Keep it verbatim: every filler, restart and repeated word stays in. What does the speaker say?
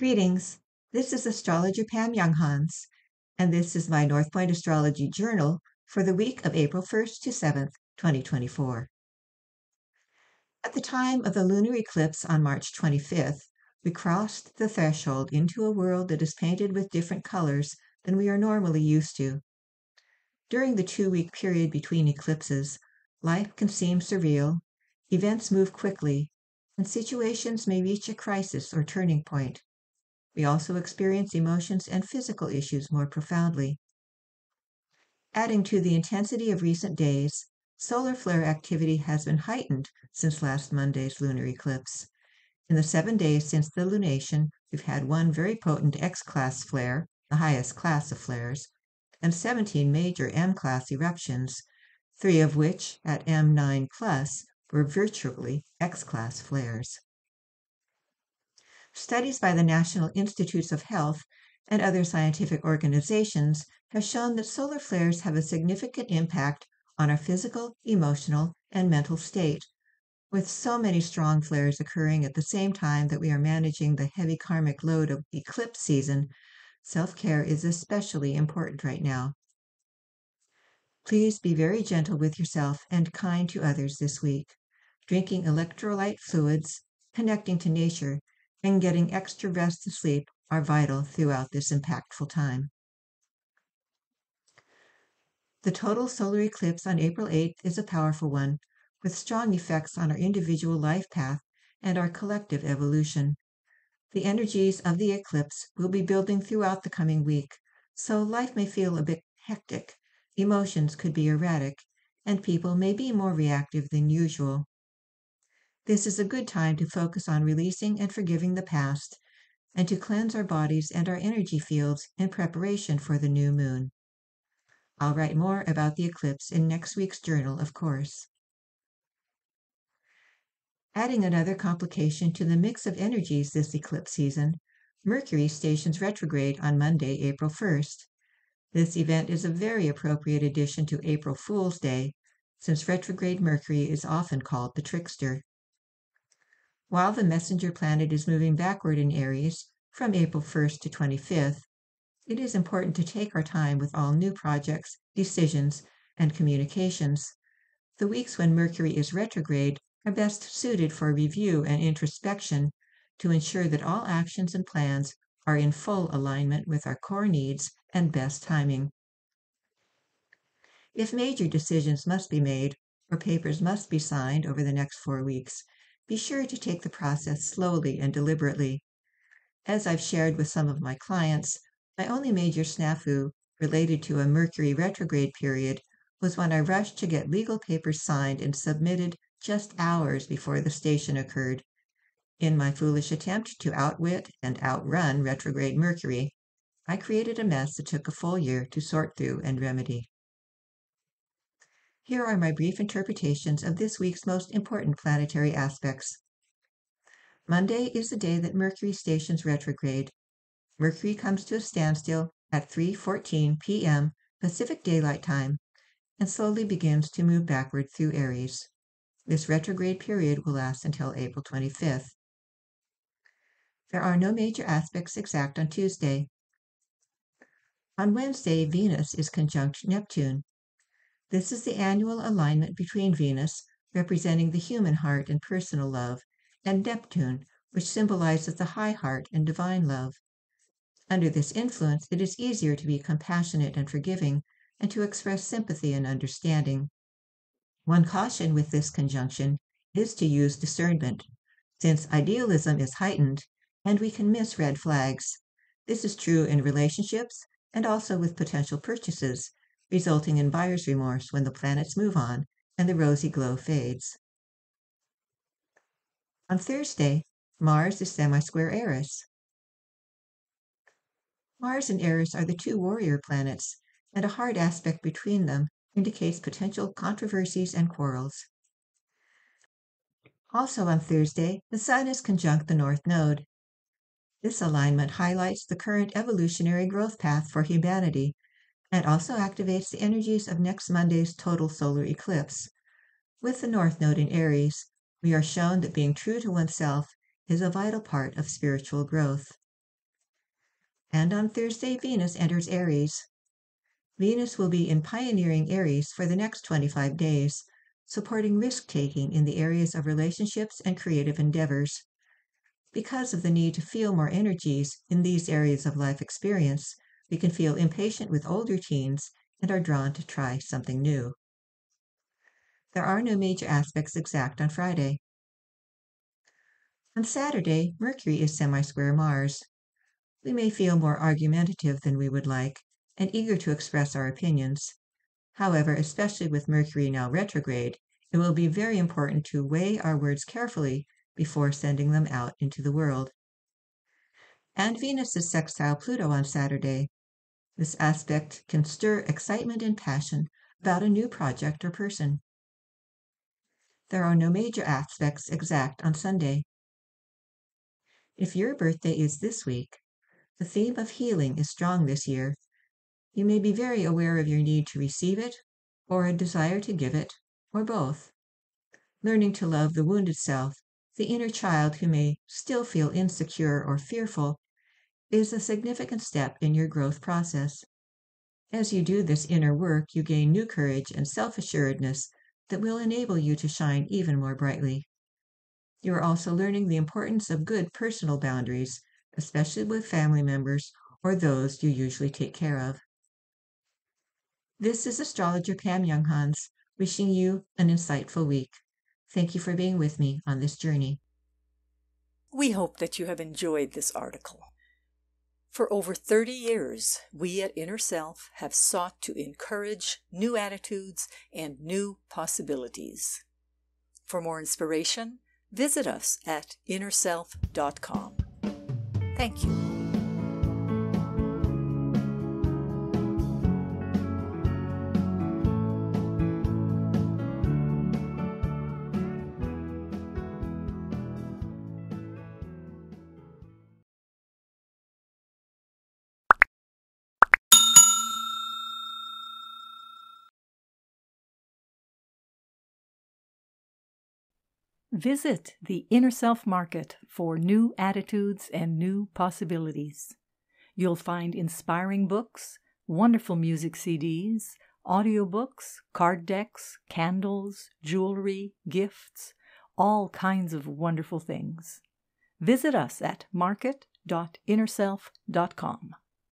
Greetings, this is astrologer Pam Younghans, and this is my North Point Astrology Journal for the week of April first to seventh, twenty twenty-four. At the time of the lunar eclipse on March twenty-fifth, we crossed the threshold into a world that is painted with different colors than we are normally used to. During the two-week period between eclipses, life can seem surreal, events move quickly, and situations may reach a crisis or turning point. We also experience emotions and physical issues more profoundly. Adding to the intensity of recent days, solar flare activity has been heightened since last Monday's lunar eclipse. In the seven days since the lunation, we've had one very potent X-class flare, the highest class of flares, and seventeen major M-class eruptions, three of which, at M nine plus, were virtually X-class flares. Studies by the National Institutes of Health and other scientific organizations have shown that solar flares have a significant impact on our physical, emotional, and mental state, with so many strong flares occurring at the same time that we are managing the heavy karmic load of eclipse season. Self-care is especially important right now. Please be very gentle with yourself and kind to others this week. Drinking electrolyte fluids, connecting to nature, and getting extra rest and sleep are vital throughout this impactful time. The total solar eclipse on April eighth is a powerful one, with strong effects on our individual life path and our collective evolution. The energies of the eclipse will be building throughout the coming week, so life may feel a bit hectic, emotions could be erratic, and people may be more reactive than usual. This is a good time to focus on releasing and forgiving the past, and to cleanse our bodies and our energy fields in preparation for the new moon. I'll write more about the eclipse in next week's journal, of course. Adding another complication to the mix of energies this eclipse season, Mercury stations retrograde on Monday, April first. This event is a very appropriate addition to April Fool's Day, since retrograde Mercury is often called the trickster. While the messenger planet is moving backward in Aries from April first to twenty-fifth, it is important to take our time with all new projects, decisions, and communications. The weeks when Mercury is retrograde are best suited for review and introspection to ensure that all actions and plans are in full alignment with our core needs and best timing. If major decisions must be made or papers must be signed over the next four weeks, be sure to take the process slowly and deliberately. As I've shared with some of my clients, my only major snafu related to a Mercury retrograde period was when I rushed to get legal papers signed and submitted just hours before the station occurred, in my foolish attempt to outwit and outrun retrograde Mercury. I created a mess that took a full year to sort through and remedy. Here are my brief interpretations of this week's most important planetary aspects. Monday is the day that Mercury stations retrograde. Mercury comes to a standstill at three fourteen p m Pacific Daylight Time and slowly begins to move backward through Aries. This retrograde period will last until April twenty-fifth. There are no major aspects exact on Tuesday. On Wednesday, Venus is conjunct Neptune. This is the annual alignment between Venus, representing the human heart and personal love, and Neptune, which symbolizes the high heart and divine love. Under this influence, it is easier to be compassionate and forgiving, and to express sympathy and understanding. One caution with this conjunction is to use discernment, since idealism is heightened, and we can miss red flags. This is true in relationships, and also with potential purchases, resulting in buyer's remorse when the planets move on and the rosy glow fades. On Thursday, Mars is semi-square Eris. Mars and Eris are the two warrior planets, and a hard aspect between them indicates potential controversies and quarrels. Also on Thursday, the Sun is conjunct the North Node. This alignment highlights the current evolutionary growth path for humanity and also activates the energies of next Monday's total solar eclipse. With the North Node in Aries, we are shown that being true to oneself is a vital part of spiritual growth. and on Thursday Venus enters Aries. Venus will be in pioneering Aries for the next twenty-five days, supporting risk-taking in the areas of relationships and creative endeavors. Because of the need to feel more energies in these areas of life experience, we can feel impatient with old routines and are drawn to try something new. There are no major aspects exact on Friday. On Saturday, Mercury is semi-square Mars. We may feel more argumentative than we would like, and eager to express our opinions. However, especially with Mercury now retrograde, it will be very important to weigh our words carefully before sending them out into the world. And Venus is sextile Pluto on Saturday. This aspect can stir excitement and passion about a new project or person. There are no major aspects exact on Sunday. If your birthday is this week, the theme of healing is strong this year. You may be very aware of your need to receive it, or a desire to give it, or both. Learning to love the wounded self, the inner child who may still feel insecure or fearful, is a significant step in your growth process. As you do this inner work, you gain new courage and self-assuredness that will enable you to shine even more brightly. You are also learning the importance of good personal boundaries, especially with family members or those you usually take care of. This is astrologer Pam Younghans wishing you an insightful week. Thank you for being with me on this journey. We hope that you have enjoyed this article. For over thirty years, we at Inner Self have sought to encourage new attitudes and new possibilities. For more inspiration, visit us at inner self dot com. Thank you. Visit the Inner Self Market for new attitudes and new possibilities. You'll find inspiring books, wonderful music C Ds, audiobooks, card decks, candles, jewelry, gifts, all kinds of wonderful things. Visit us at market dot inner self dot com.